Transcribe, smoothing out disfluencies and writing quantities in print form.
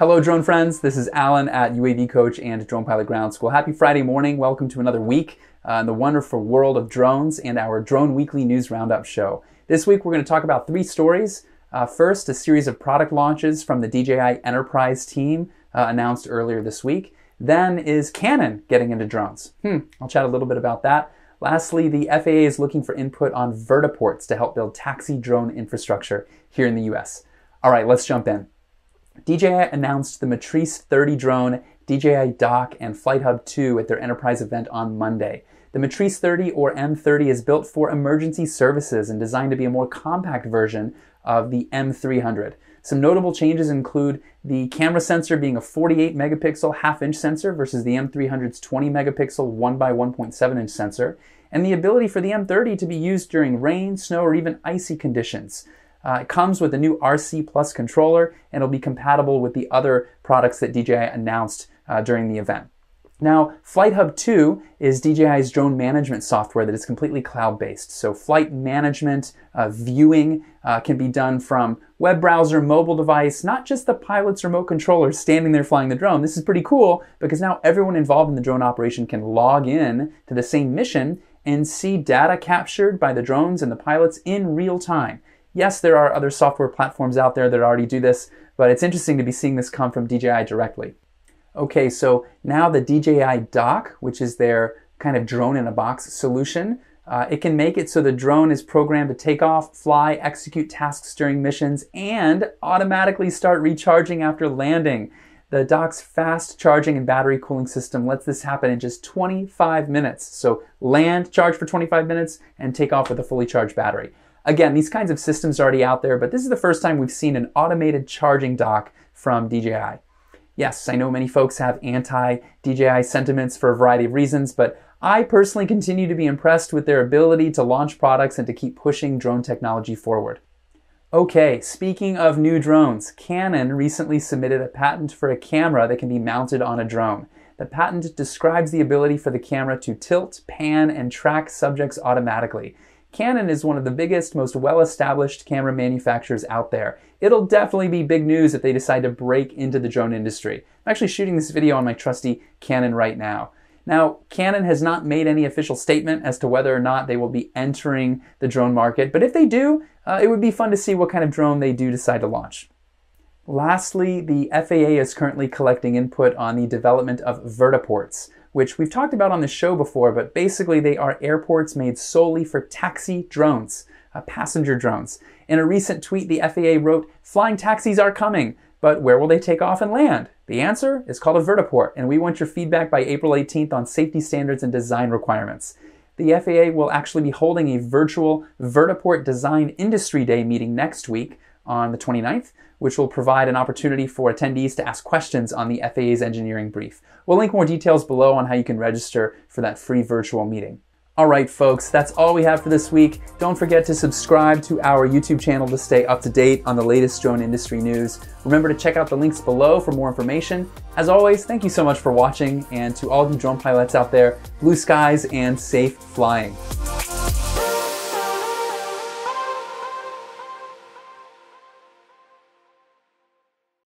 Hello drone friends, this is Alan at UAV Coach and Drone Pilot Ground School. Happy Friday morning, welcome to another week in the wonderful world of drones and our Drone Weekly News Roundup show. This week we're going to talk about three stories. First, a series of product launches from the DJI Enterprise team announced earlier this week. Then is Canon getting into drones. I'll chat a little bit about that. Lastly, the FAA is looking for input on vertiports to help build taxi drone infrastructure here in the US. All right, let's jump in. DJI announced the Matrice 30 drone, DJI Dock, and Flight Hub 2 at their Enterprise event on Monday. The Matrice 30, or M30, is built for emergency services and designed to be a more compact version of the M300. Some notable changes include the camera sensor being a 48 megapixel half-inch sensor versus the M300's 20 megapixel 1 by 1.7 inch sensor, and the ability for the M30 to be used during rain, snow, or even icy conditions. It comes with a new RC Plus controller and it'll be compatible with the other products that DJI announced during the event. Now, Flight Hub 2 is DJI's drone management software that is completely cloud-based. So flight management, viewing can be done from web browser, mobile device, not just the pilot's remote controller standing there flying the drone. This is pretty cool because now everyone involved in the drone operation can log in to the same mission and see data captured by the drones and the pilots in real time. Yes, there are other software platforms out there that already do this, but it's interesting to be seeing this come from DJI directly. Okay, so now the DJI Dock, which is their kind of drone-in-a-box solution, it can make it so the drone is programmed to take off, fly, execute tasks during missions, and automatically start recharging after landing. The Dock's fast charging and battery cooling system lets this happen in just 25 minutes. So land, charge for 25 minutes, and take off with a fully charged battery. Again, these kinds of systems are already out there, but this is the first time we've seen an automated charging dock from DJI. Yes, I know many folks have anti-DJI sentiments for a variety of reasons, but I personally continue to be impressed with their ability to launch products and to keep pushing drone technology forward. Okay, speaking of new drones, Canon recently submitted a patent for a camera that can be mounted on a drone. The patent describes the ability for the camera to tilt, pan, and track subjects automatically. Canon is one of the biggest, most well-established camera manufacturers out there. It'll definitely be big news if they decide to break into the drone industry. I'm actually shooting this video on my trusty Canon right now. Now, Canon has not made any official statement as to whether or not they will be entering the drone market, but if they do, it would be fun to see what kind of drone they do decide to launch. Lastly, the FAA is currently collecting input on the development of vertiports, which we've talked about on the show before, but basically they are airports made solely for taxi drones, passenger drones. In a recent tweet, the FAA wrote, "Flying taxis are coming, but where will they take off and land? The answer is called a vertiport, and we want your feedback by April 18th on safety standards and design requirements." The FAA will actually be holding a virtual vertiport design industry day meeting next week on the 29th, which will provide an opportunity for attendees to ask questions on the FAA's engineering brief. We'll link more details below on how you can register for that free virtual meeting. All right, folks, that's all we have for this week. Don't forget to subscribe to our YouTube channel to stay up to date on the latest drone industry news. Remember to check out the links below for more information. As always, thank you so much for watching, and to all of you drone pilots out there, blue skies and safe flying.